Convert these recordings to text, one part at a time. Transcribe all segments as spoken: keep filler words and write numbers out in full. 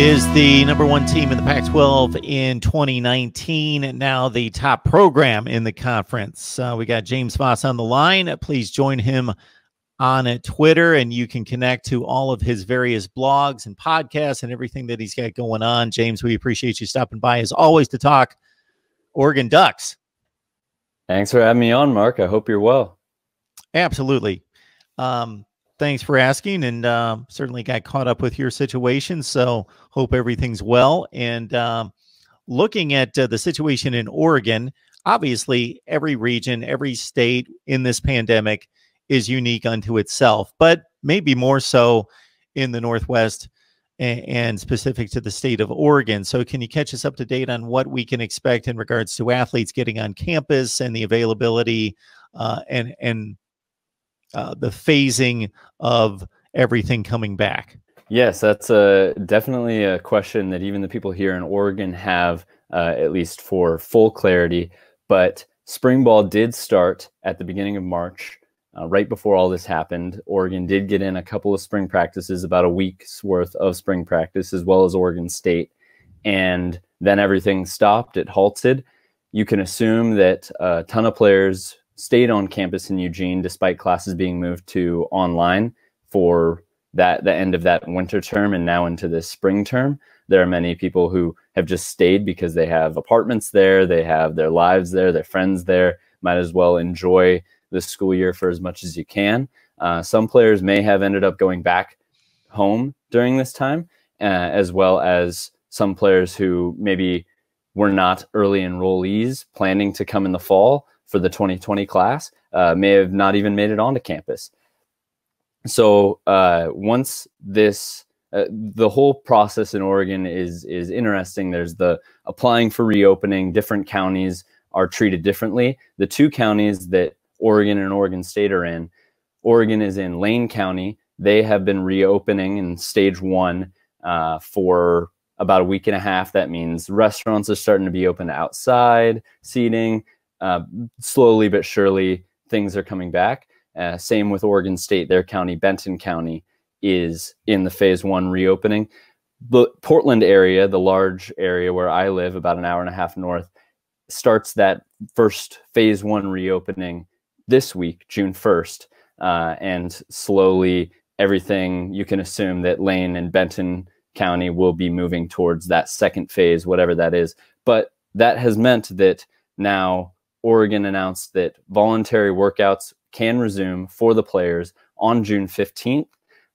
is the number one team in the Pac twelve in twenty nineteen, and now the top program in the conference. Uh, we got James Foss on the line. Please join him on Twitter, and you can connect to all of his various blogs and podcasts and everything that he's got going on. James, we appreciate you stopping by, as always, to talk Oregon Ducks. Thanks for having me on, Mark. I hope you're well. Absolutely. Um, thanks for asking, and um, certainly got caught up with your situation, so hope everything's well. And um, looking at uh, the situation in Oregon, obviously every region, every state in this pandemic is unique unto itself, but maybe more so in the Northwest and, and specific to the state of Oregon. So can you catch us up to date on what we can expect in regards to athletes getting on campus and the availability uh, and, and uh, the phasing of everything coming back? Yes, that's a, definitely a question that even the people here in Oregon have, uh, at least for full clarity. But spring ball did start at the beginning of March. Uh, right before all this happened, Oregon did get in a couple of spring practices, about a week's worth of spring practice, as well as Oregon State. And then everything stopped. It halted. You can assume that a ton of players stayed on campus in Eugene, despite classes being moved to online for that the end of that winter term and now into this spring term. There are many people who have just stayed because they have apartments there, they have their lives there, their friends there, might as well enjoy this school year for as much as you can. Uh, some players may have ended up going back home during this time, uh, as well as some players who maybe were not early enrollees planning to come in the fall for the twenty twenty class, uh, may have not even made it onto campus. So uh, once this, uh, the whole process in Oregon is, is interesting. There's the applying for reopening. Different counties are treated differently. The two counties that Oregon and Oregon State are in. Oregon is in Lane County. They have been reopening in stage one uh, for about a week and a half. That means restaurants are starting to be open outside, seating. Uh, slowly but surely, things are coming back. Uh, same with Oregon State. Their county, Benton County, is in the phase one reopening. The Portland area, the large area where I live, about an hour and a half north, starts that first phase one reopening this week, June first, uh, and slowly everything, you can assume that Lane and Benton County will be moving towards that second phase, whatever that is. But that has meant that now Oregon announced that voluntary workouts can resume for the players on June fifteenth,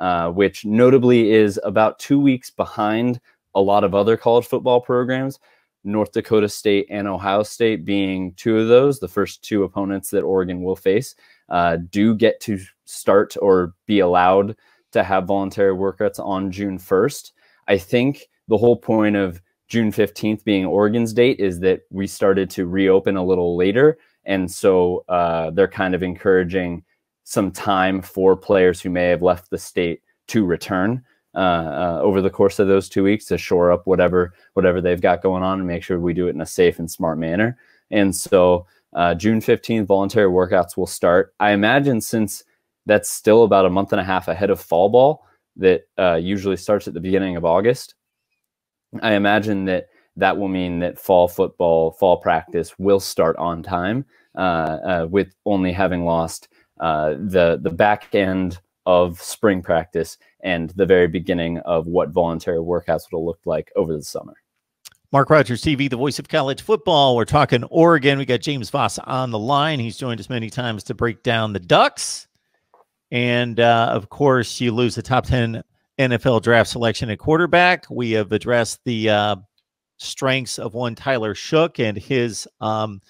uh, which notably is about two weeks behind a lot of other college football programs, North Dakota State and Ohio State being two of those. The first two opponents that Oregon will face uh, do get to start or be allowed to have voluntary workouts on June first. I think the whole point of June fifteenth being Oregon's date is that we started to reopen a little later. And so uh, they're kind of encouraging some time for players who may have left the state to return Uh, uh, over the course of those two weeks to shore up whatever whatever they've got going on and make sure we do it in a safe and smart manner. And so uh, June fifteenth, voluntary workouts will start. I imagine since that's still about a month and a half ahead of fall ball that uh, usually starts at the beginning of August, I imagine that that will mean that fall football, fall practice will start on time uh, uh, with only having lost uh, the, the back end of spring practice and the very beginning of what voluntary workouts would have looked like over the summer. Mark Rogers T V, the voice of college football. We're talking Oregon. We got James Foss on the line. He's joined us many times to break down the Ducks. And uh, of course, you lose the top ten N F L draft selection at quarterback. We have addressed the uh, strengths of one Tyler Shough and his um,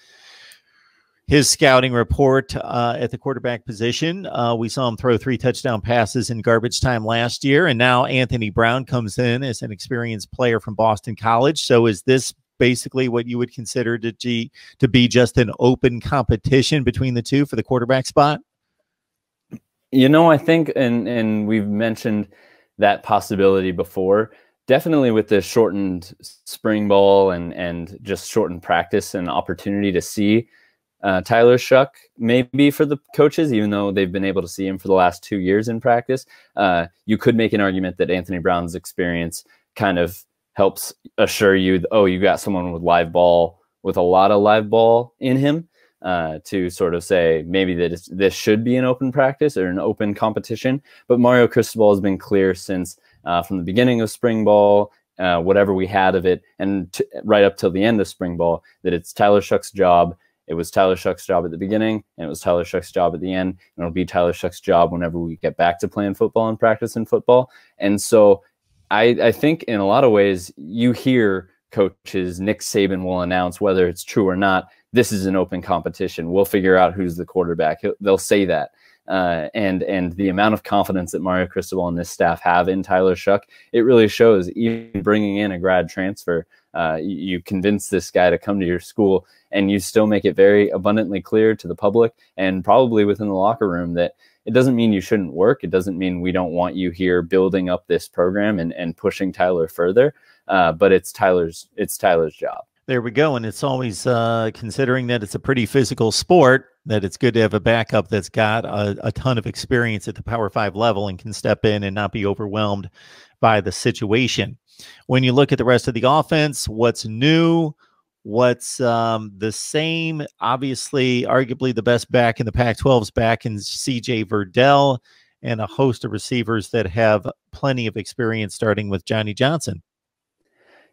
His scouting report uh, at the quarterback position. Uh, we saw him throw three touchdown passes in garbage time last year, and now Anthony Brown comes in as an experienced player from Boston College. So is this basically what you would consider to, G to be just an open competition between the two for the quarterback spot? You know, I think, and, and we've mentioned that possibility before, definitely with the shortened spring ball and, and just shortened practice and opportunity to see Uh, Tyler Shough, maybe for the coaches, even though they've been able to see him for the last two years in practice. Uh, you could make an argument that Anthony Brown's experience kind of helps assure you, oh, you got someone with live ball, with a lot of live ball in him, uh, to sort of say maybe that this should be an open practice or an open competition. But Mario Cristobal has been clear since uh, from the beginning of spring ball, uh, whatever we had of it, and t right up till the end of spring ball, that it's Tyler Shough's job. It was Tyler Shough's job at the beginning, and it was Tyler Shough's job at the end, and it'll be Tyler Shough's job whenever we get back to playing football and practicing football. And so I, I think in a lot of ways you hear coaches, Nick Saban will announce, whether it's true or not, this is an open competition. We'll figure out who's the quarterback. He'll, they'll say that. Uh, and and the amount of confidence that Mario Cristobal and this staff have in Tyler Shough, it really shows. Even bringing in a grad transfer, uh, you convince this guy to come to your school, and you still make it very abundantly clear to the public and probably within the locker room that it doesn't mean you shouldn't work. It doesn't mean we don't want you here building up this program and, and pushing Tyler further. Uh, but it's Tyler's it's Tyler's job. There we go. And it's always, uh, considering that it's a pretty physical sport, that it's good to have a backup that's got a, a ton of experience at the Power Five level and can step in and not be overwhelmed by the situation. When you look at the rest of the offense, what's new, what's um, the same? Obviously, arguably the best back in the Pac twelve is back in C J Verdell, and a host of receivers that have plenty of experience, starting with Johnny Johnson.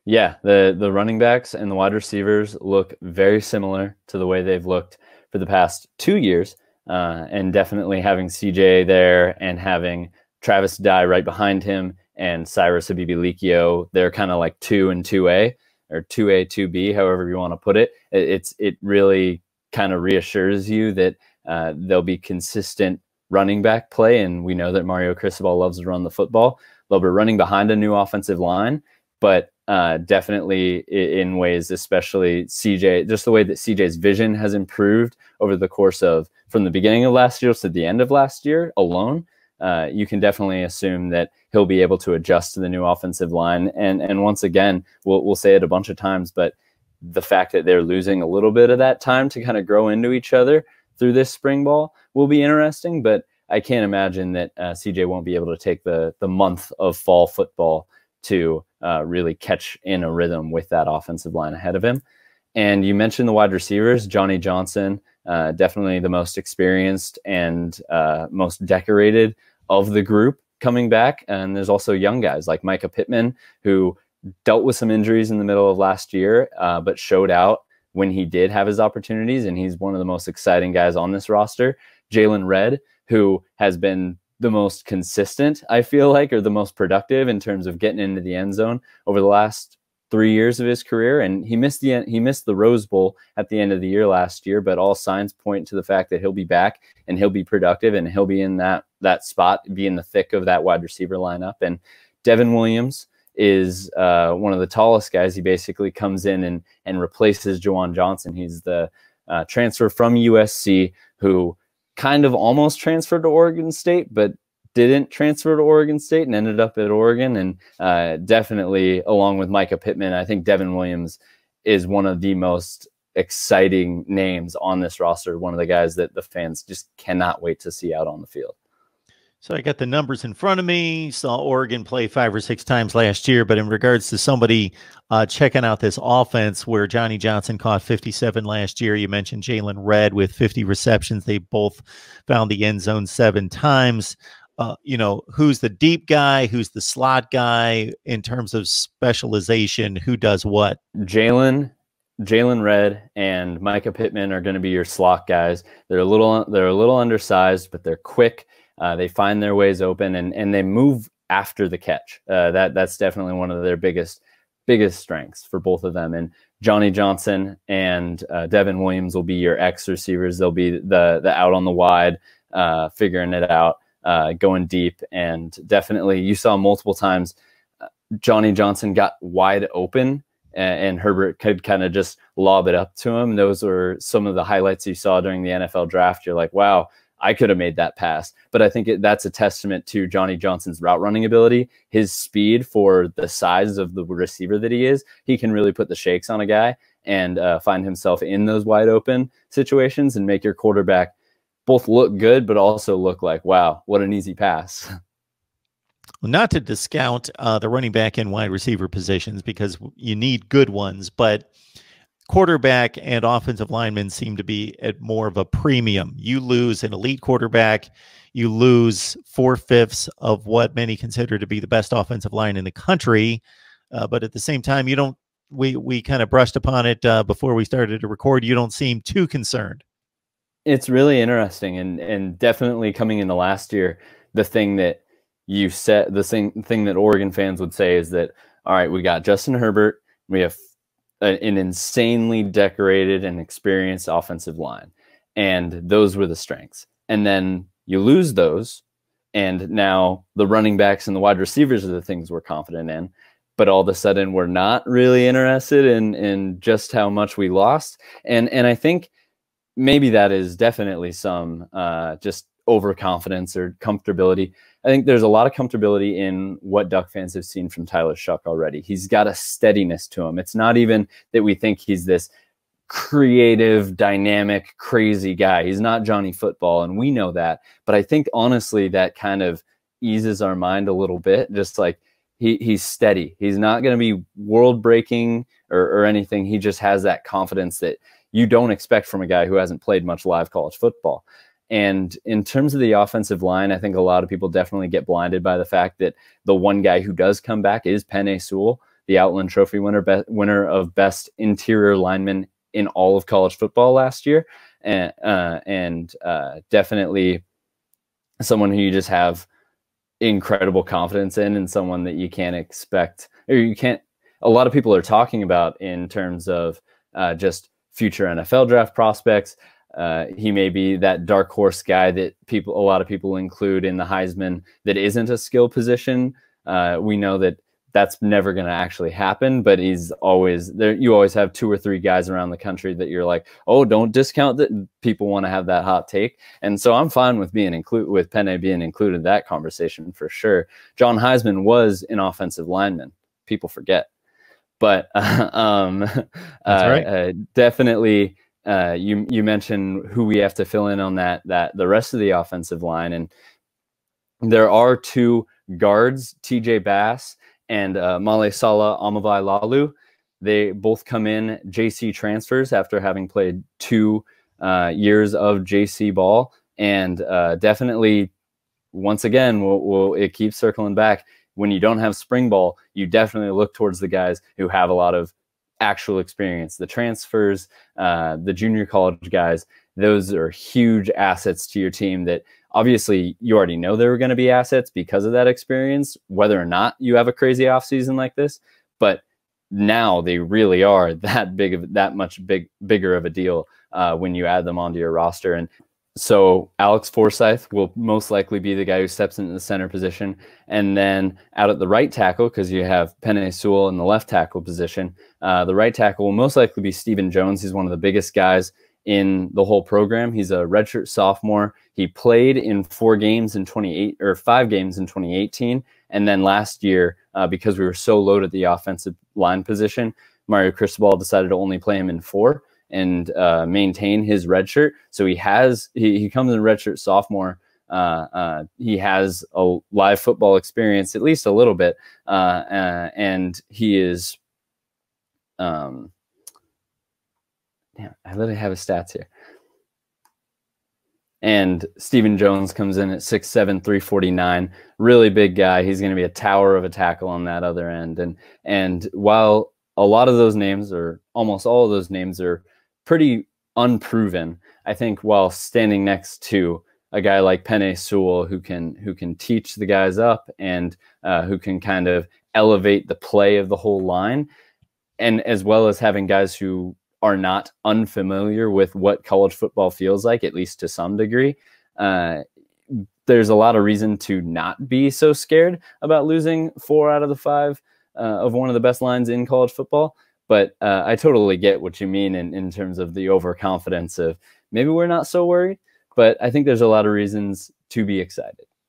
Yeah, the, the running backs and the wide receivers look very similar to the way they've looked for the past two years. Uh, and definitely having C J there and having Travis Dye right behind him and Cyrus Habibi-Likio, they're kind of like two and two A, or two A, two B, however you want to put it. it it's It really kind of reassures you that uh, there'll be consistent running back play. And we know that Mario Cristobal loves to run the football. They'll be running behind a new offensive line, but Uh, definitely in ways, especially C J, just the way that C J's vision has improved over the course of from the beginning of last year to the end of last year alone, uh, you can definitely assume that he'll be able to adjust to the new offensive line. And and once again, we'll, we'll say it a bunch of times, but the fact that they're losing a little bit of that time to kind of grow into each other through this spring ball will be interesting. But I can't imagine that uh, C J won't be able to take the, the month of fall football to uh, really catch in a rhythm with that offensive line ahead of him. And you mentioned the wide receivers, Johnny Johnson, uh, definitely the most experienced and uh, most decorated of the group coming back. And there's also young guys like Micah Pittman, who dealt with some injuries in the middle of last year, uh, but showed out when he did have his opportunities. And he's one of the most exciting guys on this roster. Jaylen Redd, who has been the most consistent, I feel like, or the most productive in terms of getting into the end zone over the last three years of his career. And he missed the he missed the Rose Bowl at the end of the year last year, but all signs point to the fact that he'll be back and he'll be productive and he'll be in that that spot, be in the thick of that wide receiver lineup. And Devin Williams is uh, one of the tallest guys. He basically comes in and, and replaces Juwan Johnson. He's the uh, transfer from U S C who kind of almost transferred to Oregon State, but didn't transfer to Oregon State and ended up at Oregon. And uh, definitely, along with Micah Pittman, I think Devin Williams is one of the most exciting names on this roster, one of the guys that the fans just cannot wait to see out on the field. So I got the numbers in front of me, saw Oregon play five or six times last year, but in regards to somebody uh, checking out this offense, where Johnny Johnson caught fifty-seven last year, you mentioned Jaylen Redd with fifty receptions. They both found the end zone seven times. Uh, you know, who's the deep guy? Who's the slot guy in terms of specialization? Who does what? Jaylen Jaylen Redd and Micah Pittman are going to be your slot guys. They're a little, they're a little undersized, but they're quick. Uh, they find their ways open and, and they move after the catch. Uh, that that's definitely one of their biggest, biggest strengths for both of them. And Johnny Johnson and uh, Devin Williams will be your X receivers. They'll be the, the out on the wide, uh, figuring it out, uh, going deep. And definitely you saw multiple times uh, Johnny Johnson got wide open and, and Herbert could kind of just lob it up to him. Those were some of the highlights you saw during the N F L draft. You're like, wow, I could have made that pass. But I think it, that's a testament to Johnny Johnson's route running ability, his speed for the size of the receiver that he is. He can really put the shakes on a guy and uh, find himself in those wide open situations and make your quarterback both look good, but also look like, wow, what an easy pass. not to discount uh, the running back and wide receiver positions because you need good ones, but quarterback and offensive linemen seem to be at more of a premium. You lose an elite quarterback, you lose four-fifths of what many consider to be the best offensive line in the country, uh, but at the same time, you don't. We we kind of brushed upon it uh, before we started to record. You don't seem too concerned. It's really interesting, and and definitely coming into last year, the thing that you said, the thing thing that Oregon fans would say is that, all right, we got Justin Herbert, we have a, an insanely decorated and experienced offensive line, and those were the strengths. And then you lose those, and now the running backs and the wide receivers are the things we're confident in. But all of a sudden, we're not really interested in in just how much we lost, and and I think maybe that is definitely some uh, just overconfidence or comfortability. I think there's a lot of comfortability in what Duck fans have seen from Tyler Shough already. He's got a steadiness to him. It's not even that we think he's this creative, dynamic, crazy guy. He's not Johnny Football, and we know that. But I think honestly, that kind of eases our mind a little bit, just like. He he's steady. He's not going to be world breaking or, or anything. He just has that confidence that you don't expect from a guy who hasn't played much live college football. And in terms of the offensive line, I think a lot of people definitely get blinded by the fact that the one guy who does come back is Penei Sewell, the Outland Trophy winner, be, winner of best interior lineman in all of college football last year. And, uh, and uh, definitely someone who you just have incredible confidence in, and someone that you can't expect, or you can't, a lot of people are talking about in terms of uh, just future N F L draft prospects. Uh, he may be that dark horse guy that people, a lot of people include in the Heisman that isn't a skill position. Uh, we know that that's never going to actually happen, but he's always there. You always have two or three guys around the country that you're like, oh, don't discount that. People want to have that hot take. And so I'm fine with being included, with Penei being included in that conversation for sure. John Heisman was an offensive lineman. People forget, but uh, um, That's uh, right. uh, definitely uh, you, you mentioned who we have to fill in on that, that the rest of the offensive line. And there are two guards, T J Bass and uh, Malesala Amavai Lalu. They both come in J C transfers after having played two uh, years of J C ball. And uh, definitely, once again, we'll, we'll, it keeps circling back. When you don't have spring ball, you definitely look towards the guys who have a lot of actual experience. The transfers, uh, the junior college guys, those are huge assets to your team that obviously you already know there were going to be assets because of that experience, whether or not you have a crazy offseason like this, but now they really are that big of that much big, bigger of a deal uh, when you add them onto your roster. And so Alex Forsyth will most likely be the guy who steps into the center position. And then out at the right tackle, because you have Penei Sewell in the left tackle position, uh, the right tackle will most likely be Steven Jones. He's one of the biggest guys in the whole program. He's a redshirt sophomore. He played in four games in twenty eight or five games in twenty eighteen, and then last year, uh, because we were so low at the offensive line position, Mario Cristobal decided to only play him in four and uh, maintain his redshirt. So he has he, he comes in redshirt sophomore. Uh, uh, he has a live football experience, at least a little bit, uh, uh, and he is. Um, Damn, I literally have his stats here. And Steven Jones comes in at six seven, three forty-nine. Really big guy. He's going to be a tower of a tackle on that other end. And and while a lot of those names, or almost all of those names, are pretty unproven, I think while standing next to a guy like Penei Sewell, who can who can teach the guys up and uh, who can kind of elevate the play of the whole line, and as well as having guys who are not unfamiliar with what college football feels like, at least to some degree. Uh, there's a lot of reason to not be so scared about losing four out of the five uh, of one of the best lines in college football. But uh, I totally get what you mean in, in terms of the overconfidence of maybe we're not so worried, but I think there's a lot of reasons to be excited.